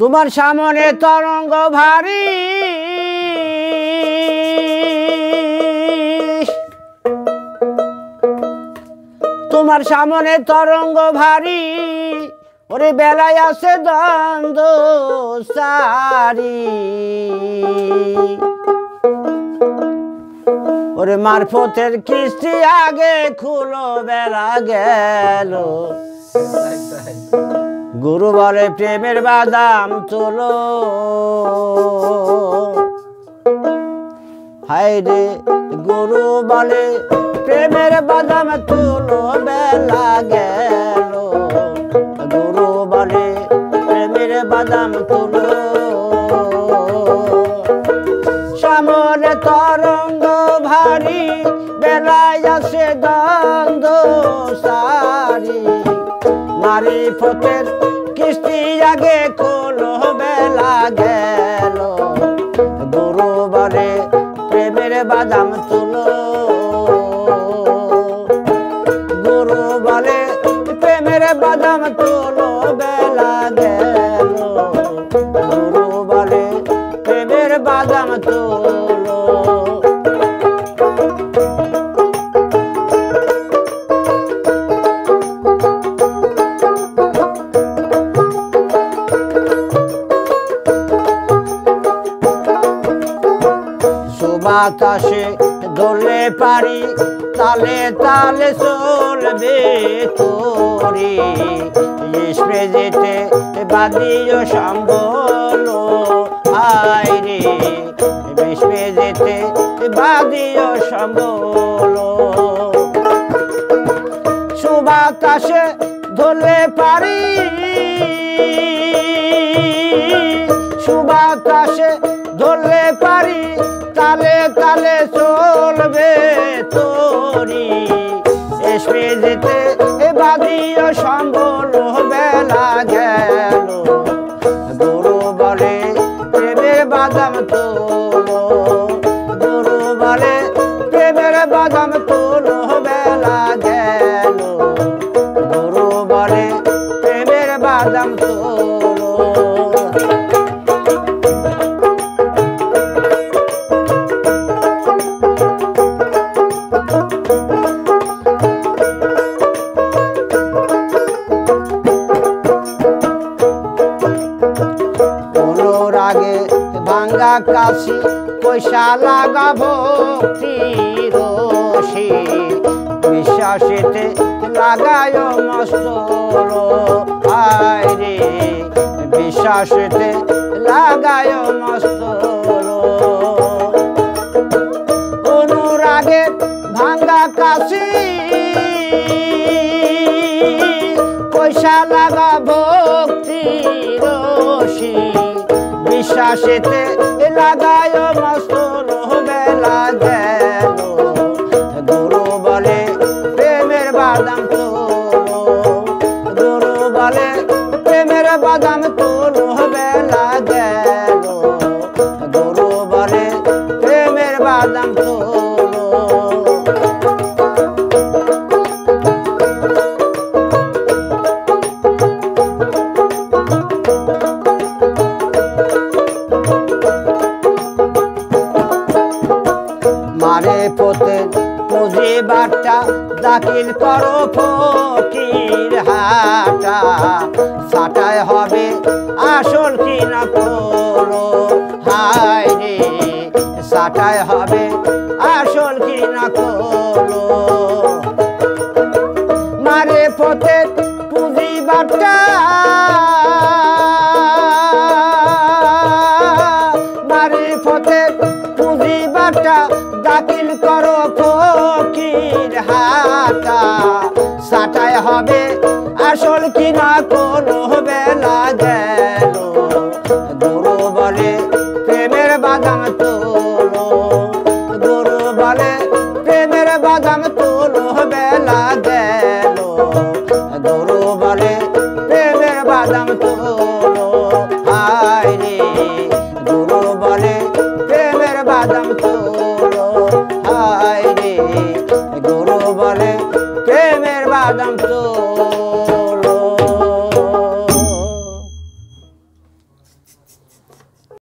তোমার সামনে তরঙ্গ ভারী, তোমার সামনে তরঙ্গ ভারী, ওরে বেলায় আছে দ্বন্দ্ব সারি, ওরে মারফতের কিস্তি আগে খুলো বেলা গেল, গুরু বলে প্রেমের বাদাম তোলো, হায় রে গুরু বলে প্রেমের বাদাম তোলো বেলা গেল, গুরু বলে প্রেমের বাদাম তোলো, সামনে তরঙ্গ ভারী বেলায় আসে দ্বন্দ্ব সারি, মারিফতের কিস্তি আগে কোনো বেলা গেল, গুরু বলে প্রেমের বাদাম তুলো, গুরু বলে প্রেমের বাদাম তুলো বেলা গেল, গুরু বলে প্রেমের বাদাম তুলো। বাতাসে দোলে পারি তালে তালে চলবে তোরি, স্প্রেজেতে বাদিও সম্বল, আয় রে স্প্রেজেতে বাদিও সম্বল, সুবাতাসে দোলে পারি, সুবাতাসে দোলে পারি তালে তালে চলবে তোরি, এসে যেতে বাদিও সম্বল বেলা গেল, গুরু বলে প্রেমের বাদাম তোলো, গুরু বলে প্রেমের বাদাম তোলো বেলা গেল, গুরু বলে প্রেমের বাদাম তোলো। কাশি পয়সা লাগা ভক্তি রসি, বিশ্বাসেতে লাগায় মস্তর, আয় রে বিশ্বাসেতে লাগায় মস্তর, অনুরাগে ভাঙ্গা কাশি পয়সা লাগা ভক্তি রসি, বিশ্বাসেতে লাগায় মস্তর বেলা গেল, গুরু বলে প্রেমের বাদাম তোলো, গুরু বলে প্রেমের বাদাম তোলো বেলা গেল, গুরু বলে প্রেমের বাদাম তোলো। বাটা দাখিল করো ফকির হাটা, সাটায় হবে আসল কিনা করো, হায় রে সাটায় হবে আসল কিনা করো, মারে পথে পুঁজি বাটা, মারে পথে পুঁজি বাটা দাখিল করো ফকির হাটা, সাটায় হবে আসল কিনা কোনো বেলা গেল, গুরু বলে প্রেমের বাদাম তোলো, গুরু বলে প্রেমের বাদাম তোলো বেলা গেল, গুরু বলে প্রেমের বাদাম তোলো।